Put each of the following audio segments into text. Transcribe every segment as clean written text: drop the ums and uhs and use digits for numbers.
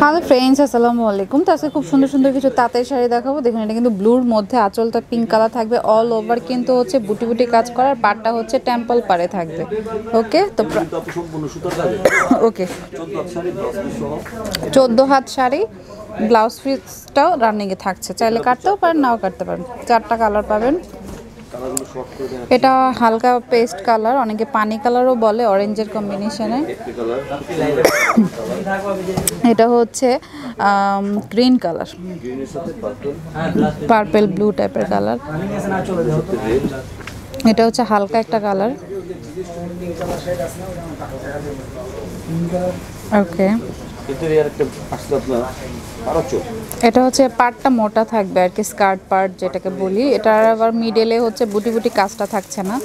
Hello friends আসসালামু আলাইকুম। তো আজকে খুব সুন্দর সুন্দর কিছু তাঁতের শাড়ি দেখাবো। দেখুন এটা কিন্তু ব্লুর মধ্যে, আঁচলটা পিঙ্ক কালার থাকবে, অল ওভার কিন্তু হচ্ছে বুটি বুটি কাজ করার, পাটটা হচ্ছে টেম্পল পারে থাকবে। ওকে, তো সম্পূর্ণ সুতার কাজ। ওকে, 14 হাত শাড়ি, ব্লাউজ পিসটাও রানিং এ থাকছে, চাইলে কাটতেও পারেন নাও কাটতে পারেন। চারটা কালার পাবেন। এটা হালকা পেস্ট কালার, অনেকে পানি কালারও বলে, অরেঞ্জের কম্বিনেশনে। এটা হচ্ছে গ্রিন কালার, পার্পল ব্লু টাইপের কালার। এটা হচ্ছে হালকা একটা কালার। ওকে, এটা হচ্ছে পাটটা মোটা থাকবে আর কি, স্কার্ট পার্ট যেটাকে বলি। এটা আবার মিডলে হচ্ছে বুটি বুটি কাজটা থাকছে না,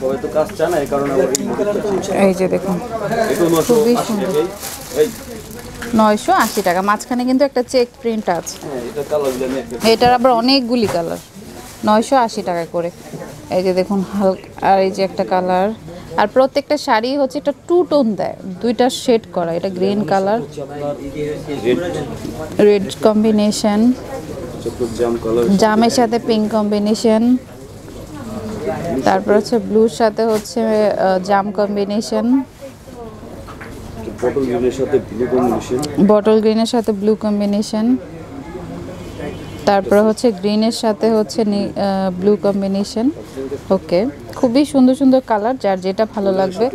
সবাই তো কাজ চায় না, এই কারণে আবার এই যে দেখুন 980 টাকা। মাঝখানে কিন্তু একটা চেক প্রিন্ট আছে, এটার আবার অনেকগুলি কালার, 980 টাকা করে। এই যে দেখুন হালকা, আর এই যে একটা কালার। আর প্রত্যেকটা শাড়ি হচ্ছে এটা টু টোন দেয়, দুইটা শেড করা। এটা গ্রিন কালার, রেড কম্বিনেশন, জামের সাথে পিঙ্ক কম্বিনেশন, তারপর হচ্ছে ব্লুর সাথে হচ্ছে জাম কম্বিনেশন, বটল গ্রিনের সাথে ব্লু কম্বিনেশন, তারপর হচ্ছে গ্রিনের সাথে হচ্ছে ব্লু কম্বিনেশন। ওকে, খুবই সুন্দর সুন্দর কালার, যার যেটা ভালো লাগবে।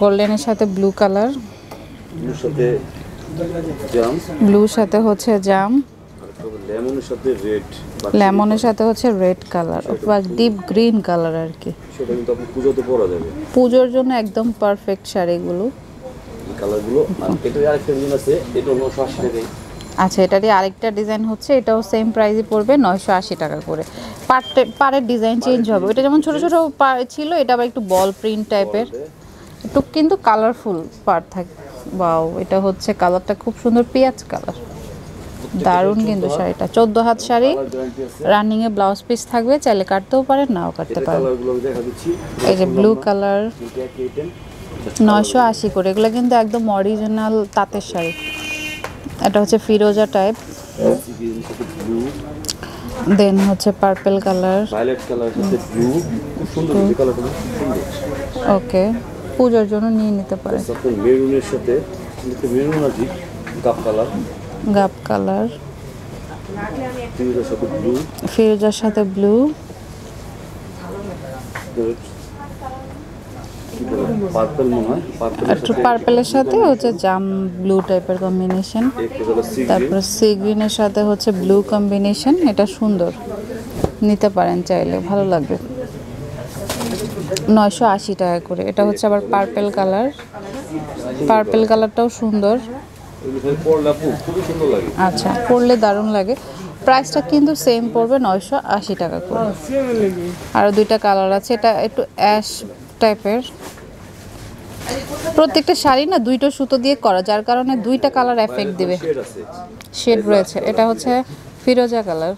গোল্ডেনের সাথে ব্লু কালার, ব্লুর সাথে হচ্ছে জাম, লেমনের সাথে হচ্ছে রেড কালার বা ডিপ গ্রিন কালার আর কি। পুজোর জন্য একদম পারফেক্ট শাড়িগুলো। আচ্ছা, এটারই আরেকটা ডিজাইন হচ্ছে, এটাও সেম প্রাইসে পড়বে 980 টাকা করে। পাড়ের ডিজাইন চেঞ্জ হবে। এটা যেমন ছোট ছোট পাড় ছিল, এটা আবার একটু বল প্রিন্ট টাইপের, একটু কিন্তু কালারফুল পাড় থাকে। বাও, এটা হচ্ছে কালারটা খুব সুন্দর, পেঁয়াজ কালার, দারুণ কিন্তু শাড়িটা। 14 হাত শাড়ি, রানিং এ ব্লাউজ পিস থাকবে, চাইলে কাটতেও পারেন নাও কাটতে পারেন। এই যে ব্লু কালার, 980 করে। এগুলো কিন্তু একদম অরিজিনাল তাঁতের শাড়ি। এটা হচ্ছে ফিরোজা টাইপ, দেন হচ্ছে পার্পল কালার, ভায়োলেট কালার সাথে ব্লু, খুব সুন্দর এই কালারটা। ওকে, পূজার জন্য নিয়ে নিতে পারেন। সাথে মেরুনের সাথে একটু মেরুন আছে, গাপ কালার, গাপ কালার, ফিরোজার সাথে ব্লু, পার্পল মনে, একটু পার্পলের সাথে হচ্ছে জাম ব্লু টাইপের কম্বিনেশন, তারপর সি গ্রিনের সাথে হচ্ছে ব্লু কম্বিনেশন। এটা সুন্দর, নিতে পারেন চাইলে, ভালো লাগবে। 980 টাকা করে। এটা হচ্ছে আবার পার্পল কালার, পার্পল কালারটাও সুন্দর। আচ্ছা, পরলে দারুণ লাগে। প্রাইসটা কিন্তু সেম পড়বে 980 টাকা করে। আরও দুইটা কালার আছে। এটা একটু অ্যাশ টাইপের। প্রত্যেকটা শাড়ি না দুইটা সুতো দিয়ে করা, যার কারণে দুইটা কালার এফেক্ট দিবে, শেড রয়েছে। এটা হচ্ছে ফিরোজা কালার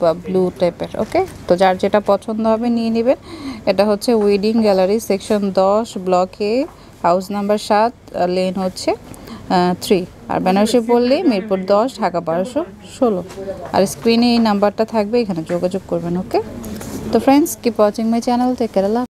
বা ব্লু টাইপের। ওকে, তো যার যেটা পছন্দ হবে নিয়ে নেবেন। এটা হচ্ছে ওয়েডিং গ্যালারি সেকশন 10 ব্লকে, হাউস নাম্বার 7, লেন হচ্ছে 3, আর বেনারসি পল্লী মিরপুর 10, ঢাকা 1216। আর স্ক্রিনে এই নাম্বারটা থাকবে, এখানে যোগাযোগ করবেন। ওকে, তো friends keep watching my channel, take care.